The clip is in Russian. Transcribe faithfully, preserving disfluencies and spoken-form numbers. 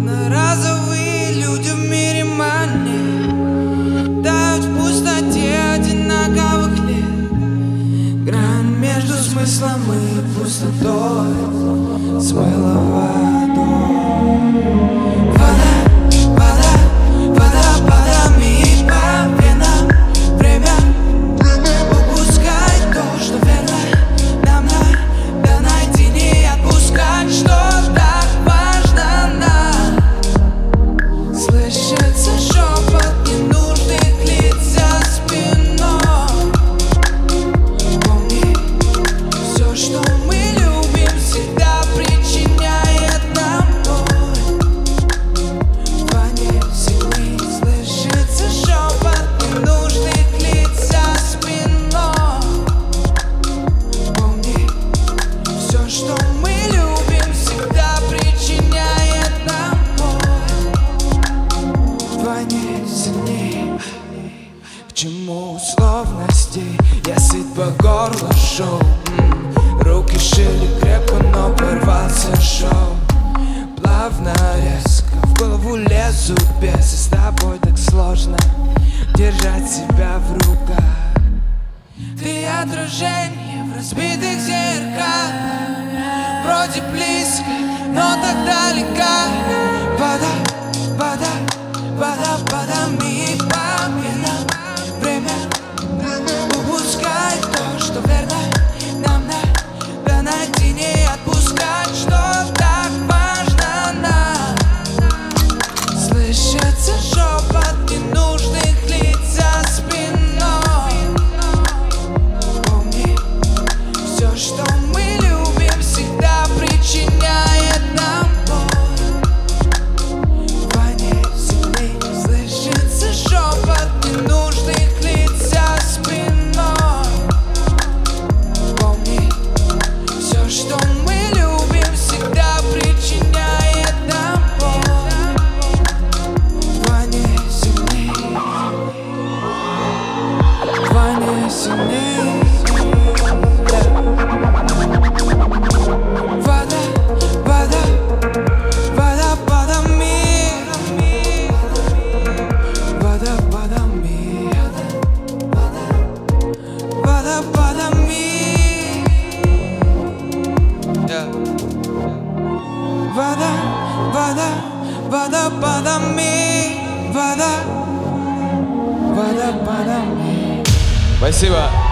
Одноразовые люди в мире мании тают в пустоте одинаковых лет. Грань между смыслом и пустотой смыла водой. Вода, вода, вода, вода мне по венам. Время упускать то, что верно нам надо найти, не отпускать, что так важно нам. Слышится шепот ненужных лиц за спиной. Помни, все, что мы любим, всегда причиняет нам боль. В плане земли слышится шепот ненужных лиц за спиной. Помни, все, что мы любим, всегда причиняет нам боль. В плане земли. Почему условности? Я сыт по горло шел. Руки шили крепко, но порвался шов. Плавно, резко, в голову лезу без. И с тобой так сложно держать себя в руках. Ты отражение в разбитых зеркалах. Вроде близко, но так далеко. Вода, вода, вода, вода, мне по венам. Время упускает то, что верно. Найти, не отпускать, что так важно нам. Слышится шепот ненужных лиц за спиной. Помни, все, что мы любим, всегда причиняет нам боль. В войне земли слышится шепот ненужных лиц за спиной. Что мы любим, всегда причиняет нам боль. Ваня сильней, Ваня сильней. Вода, вода, вода, вода, мир. Вода, вода, мир. Вода, вода, мир. Вода, вода, вода, вода, ми, вода, вода, вода, ми. Спасибо.